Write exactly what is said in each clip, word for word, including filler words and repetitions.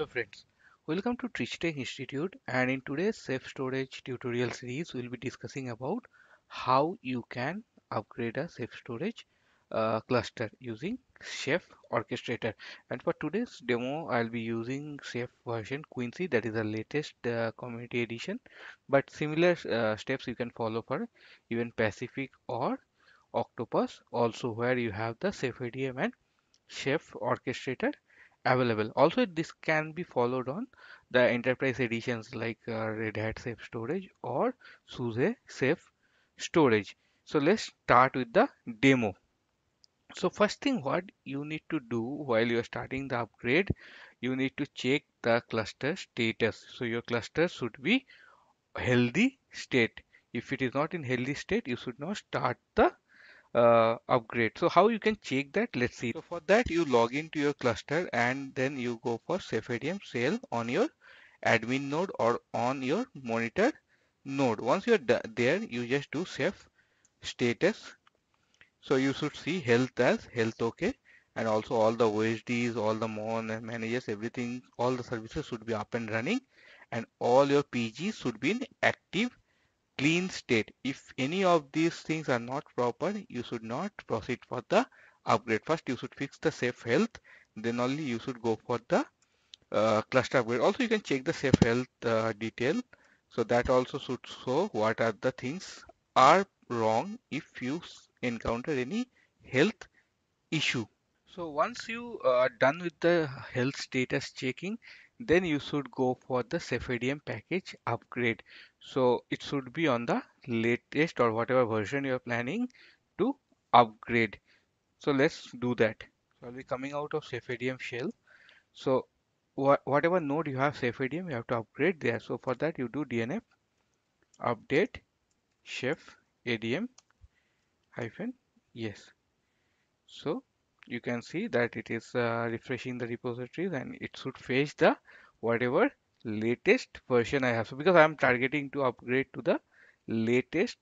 Hello friends, welcome to Trich Tech Institute, and in today's Safe Storage tutorial series we will be discussing about how you can upgrade a Safe Storage uh, cluster using Ceph Orchestrator. And for today's demo I will be using Ceph version Quincy, that is the latest uh, community edition, but similar uh, steps you can follow for even Pacific or Octopus also, where you have the Ceph A D M and Ceph Orchestrator available. Also this can be followed on the enterprise editions like uh, Red Hat Safe Storage or SUSE Safe Storage. So let's start with the demo. So first thing what you need to do while you are starting the upgrade, you need to check the cluster status. So your cluster should be healthy state. If it is not in healthy state, you should not start the Uh, upgrade. So how you can check that, let's see. So for that you log into your cluster and then you go for Ceph A D M sale on your admin node or on your monitor node. Once you are there, you just do Ceph status. So you should see health as health okay, and also all the O S Ds, all the mon and managers, everything, all the services should be up and running, and all your P Gs should be in active clean state. If any of these things are not proper, you should not proceed for the upgrade. First you should fix the Ceph health, then only you should go for the uh, cluster upgrade. Also you can check the Ceph health uh, detail, so that also should show what are the things are wrong if you encounter any health issue. So once you are done with the health status checking, then you should go for the Ceph A D M package upgrade. So it should be on the latest or whatever version you are planning to upgrade. So let's do that. So I'll be coming out of Ceph A D M shell. So wh whatever node you have Ceph A D M, you have to upgrade there. So for that you do dnf update Ceph A D M hyphen yes. So you can see that it is uh, refreshing the repositories, and it should fetch the whatever latest version I have. So because I am targeting to upgrade to the latest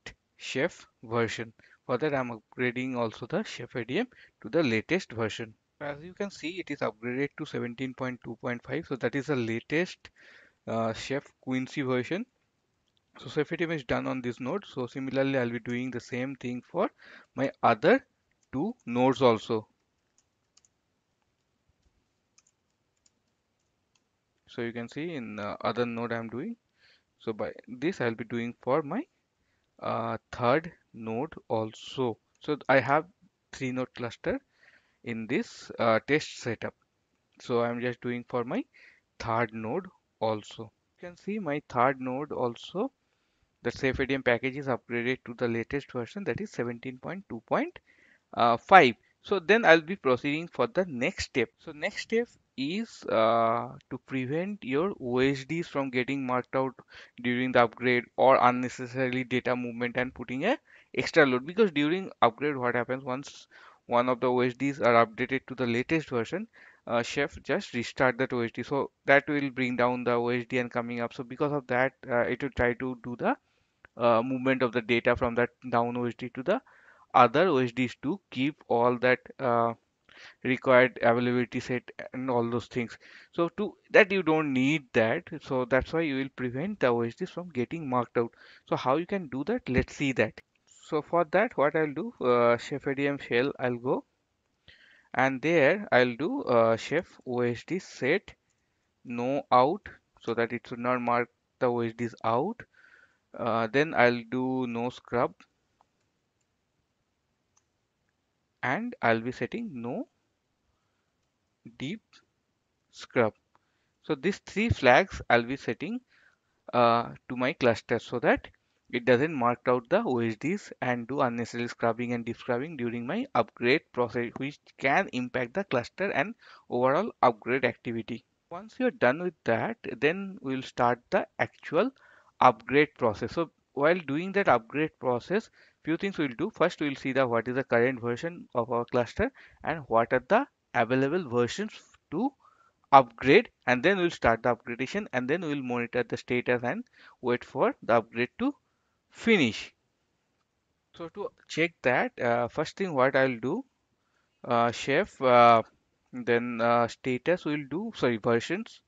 Ceph version, for that I am upgrading also the Ceph A D M to the latest version. As you can see, it is upgraded to seventeen point two point five, so that is the latest uh, Ceph Quincy version. So Ceph A D M is done on this node. So similarly I will be doing the same thing for my other two nodes also. So you can see in uh, other node I am doing. So by this I will be doing for my uh, third node also. So I have three node cluster in this uh, test setup. So I am just doing for my third node also. You can see my third node also, the Ceph A D M package is upgraded to the latest version, that is seventeen point two point five. So then I'll be proceeding for the next step. So next step is uh, to prevent your O S Ds from getting marked out during the upgrade or unnecessarily data movement and putting a extra load, because during upgrade what happens, once one of the O S Ds are updated to the latest version, uh, Ceph just restart that O S D, so that will bring down the O S D and coming up. So because of that uh, it will try to do the uh, movement of the data from that down O S D to the other O S Ds to keep all that uh, required availability set and all those things. So to that you don't need that, so that's why you will prevent the O S Ds from getting marked out. So how you can do that, let's see that. So for that what I'll do, uh, Ceph A D M shell I'll go, and there I'll do uh, Ceph O S D set no out, so that it should not mark the O S Ds out. Uh, then I'll do no scrub, and I'll be setting no deep scrub. So these three flags I'll be setting uh, to my cluster, so that it doesn't mark out the O S Ds and do unnecessary scrubbing and deep scrubbing during my upgrade process, which can impact the cluster and overall upgrade activity. Once you're done with that, then we'll start the actual upgrade process. So while doing that upgrade process, few things we'll do. First we'll see the what is the current version of our cluster and what are the available versions to upgrade, and then we'll start the upgradation, and then we'll monitor the status and wait for the upgrade to finish. So to check that, uh, first thing what I'll do, uh, Ceph uh, then uh, status we'll do, sorry versions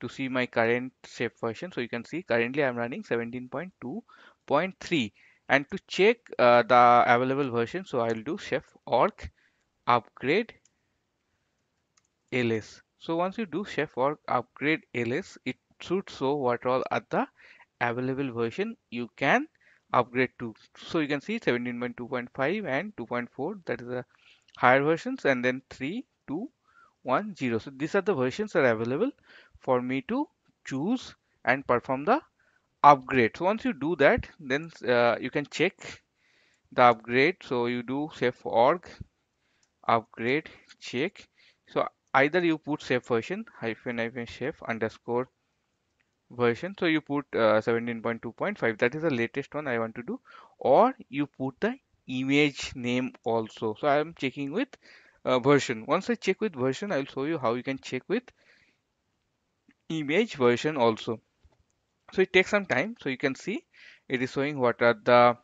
to see my current Ceph version. So you can see currently I'm running seventeen point two point three, and to check uh, the available version, so I'll do ceph orch upgrade ls. So once you do ceph orch upgrade ls, it should show what all are the available version you can upgrade to. So you can see seventeen point two point five and two point four, that is the higher versions, and then three, two, one, zero. So these are the versions that are available for me to choose and perform the upgrade. So once you do that, then uh, you can check the upgrade. So you do ceph org upgrade check. So either you put ceph version hyphen hyphen ceph underscore version, so you put uh, seventeen point two point five, that is the latest one I want to do, or you put the image name also. So I am checking with uh, version. Once I check with version, I'll show you how you can check with image version also. So it takes some time. So you can see it is showing what are the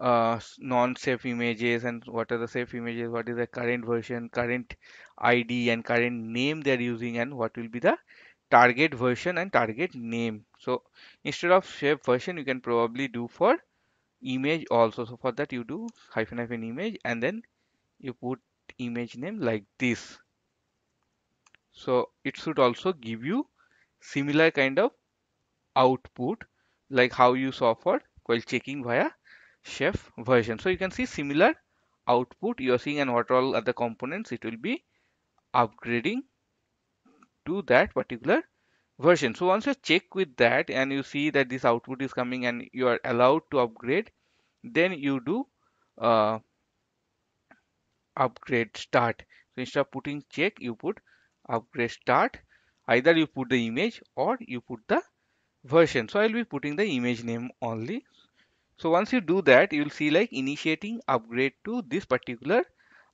uh, non-safe images and what are the safe images, what is the current version, current I D and current name they're using, and what will be the target version and target name. So instead of shape version, you can probably do for image also. So for that you do hyphen hyphen image, and then you put image name like this. So it should also give you similar kind of output like how you saw for while checking via ceph version. So you can see similar output you are seeing, and what all other components it will be upgrading to that particular version. So once you check with that and you see that this output is coming and you are allowed to upgrade, then you do uh, upgrade start. So instead of putting check, you put upgrade start. Either you put the image or you put the version. So I'll be putting the image name only. So once you do that, you'll see like initiating upgrade to this particular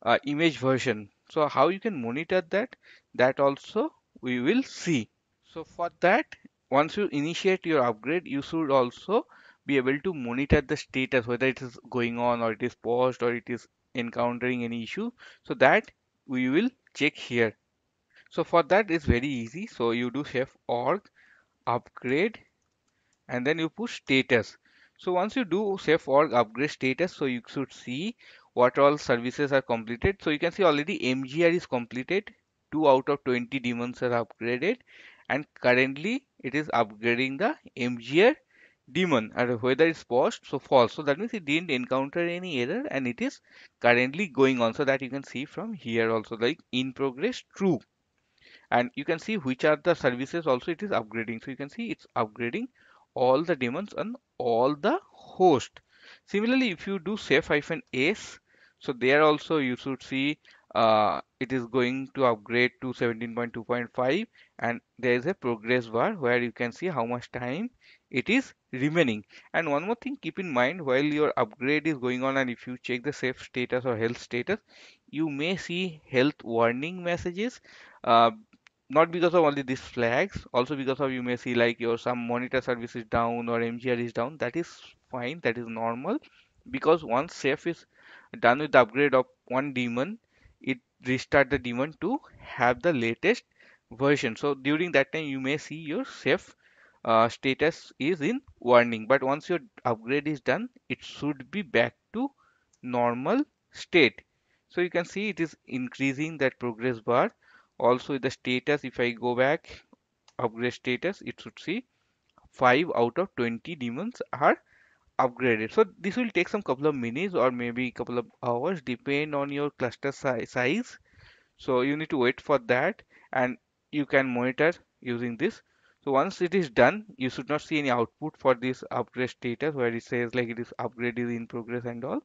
uh, image version. So how you can monitor that, that also we will see. So for that, once you initiate your upgrade, you should also be able to monitor the status, whether it is going on or it is paused or it is encountering any issue. So that we will check here. So for that it's very easy. So you do ceph org upgrade and then you push status. So once you do ceph org upgrade status, so you should see what all services are completed. So you can see already M G R is completed, two out of twenty daemons are upgraded, and currently it is upgrading the M G R daemon, and whether it's paused, so false. So that means it didn't encounter any error and it is currently going on. So that you can see from here also, like in progress true, and you can see which are the services also it is upgrading. So you can see it's upgrading all the daemons and all the host. Similarly, if you do ceph hyphen s, so there also you should see uh, it is going to upgrade to seventeen point two point five, and there is a progress bar where you can see how much time it is remaining. And one more thing, keep in mind while your upgrade is going on, and if you check the safe status or health status, you may see health warning messages, uh, not because of only these flags, also because of you may see like your some monitor service is down or M G R is down. That is fine, that is normal, because once ceph is done with the upgrade of one daemon, it restart the daemon to have the latest version. So during that time you may see your ceph uh, status is in warning, but once your upgrade is done, it should be back to normal state. So you can see it is increasing that progress bar. Also the status, if I go back upgrade status, it should see five out of twenty daemons are upgraded. So this will take some couple of minutes or maybe couple of hours, depend on your cluster si size. So you need to wait for that, and you can monitor using this. So once it is done, you should not see any output for this upgrade status where it says like it is upgrade is in progress and all,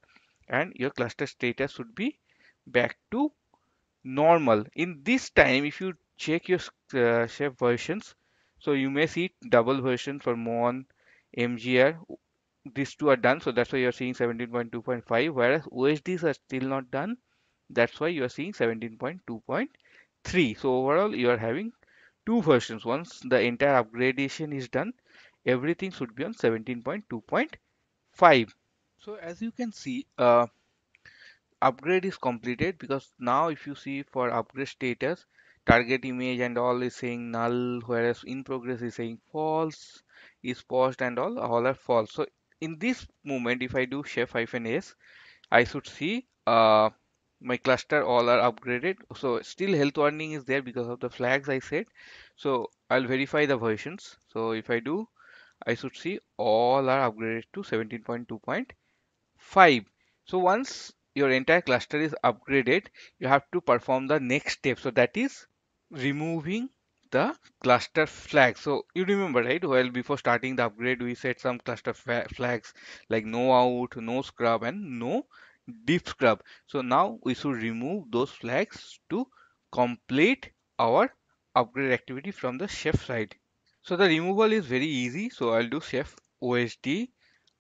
and your cluster status should be back to normal. In this time, if you check your uh, ceph versions, so you may see double version for mon, M G R, these two are done. So that's why you're seeing seventeen point two point five, whereas O S Ds are still not done. That's why you are seeing seventeen point two point three. So overall you are having two versions. Once the entire upgradation is done, everything should be on seventeen point two point five. So as you can see, uh, upgrade is completed, because now if you see for upgrade status, target image and all is saying null, whereas in progress is saying false, is paused and all, all are false. So in this moment, if I do chef hyphen s, I should see uh, my cluster all are upgraded. So still health warning is there because of the flags I set. So I'll verify the versions. So if I do, I should see all are upgraded to seventeen point two point five. So once your entire cluster is upgraded, you have to perform the next step. So that is removing the cluster flag. So you remember, right? Well, before starting the upgrade, we set some cluster flags like no out, no scrub, and no deep scrub. So now we should remove those flags to complete our upgrade activity from the chef side. So the removal is very easy. So I'll do ceph osd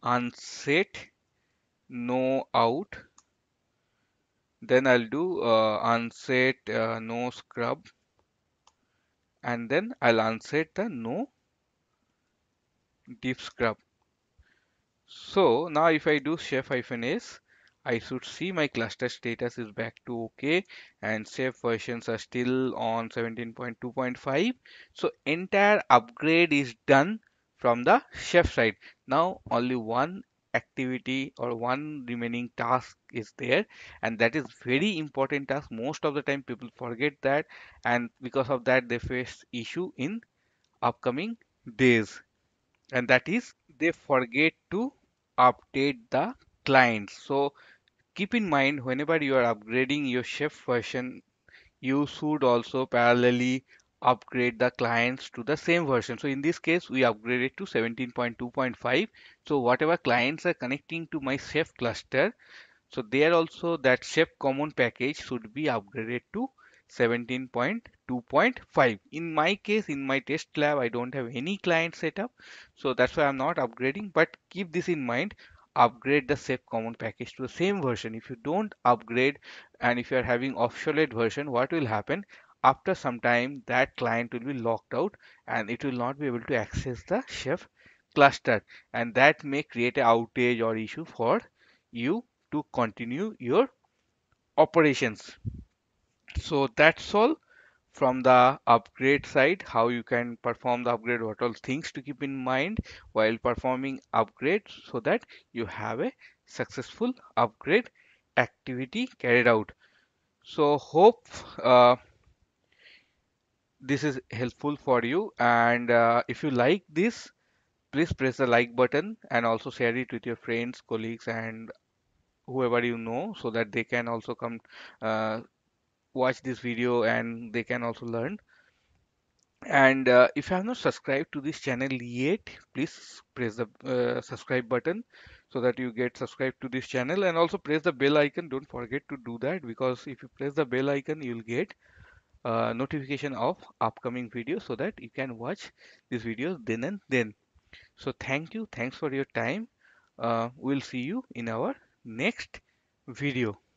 unset no out. Then I'll do uh, unset uh, no scrub. And then I'll unset the no deep scrub. So now if I do ceph hyphen s, I should see my cluster status is back to OK and ceph versions are still on seventeen point two point five. So entire upgrade is done from the ceph side. Now only one activity or one remaining task is there, and that is very important task. Most of the time people forget that, and because of that they face issue in upcoming days, and that is they forget to update the clients. So keep in mind, whenever you are upgrading your Ceph version, you should also parallelly upgrade the clients to the same version. So in this case we upgraded to seventeen point two point five. So whatever clients are connecting to my Ceph cluster, so there also that Ceph common package should be upgraded to seventeen point two point five. In my case, in my test lab, I don't have any client setup, so that's why I'm not upgrading. But keep this in mind, upgrade the Ceph common package to the same version. If you don't upgrade and if you are having obsolete version, what will happen? After some time that client will be locked out and it will not be able to access the Ceph cluster, and that may create an outage or issue for you to continue your operations. So that's all from the upgrade side, how you can perform the upgrade, what all things to keep in mind while performing upgrades so that you have a successful upgrade activity carried out. So hope uh, this is helpful for you, and uh, if you like this, please press the like button and also share it with your friends, colleagues, and whoever you know, so that they can also come uh, watch this video and they can also learn. And uh, if you have not subscribed to this channel yet, please press the uh, subscribe button so that you get subscribed to this channel, and also press the bell icon. Don't forget to do that, because if you press the bell icon, you'll get Uh, notification of upcoming videos so that you can watch these videos then and then. So thank you. Thanks for your time. Uh, we'll see you in our next video.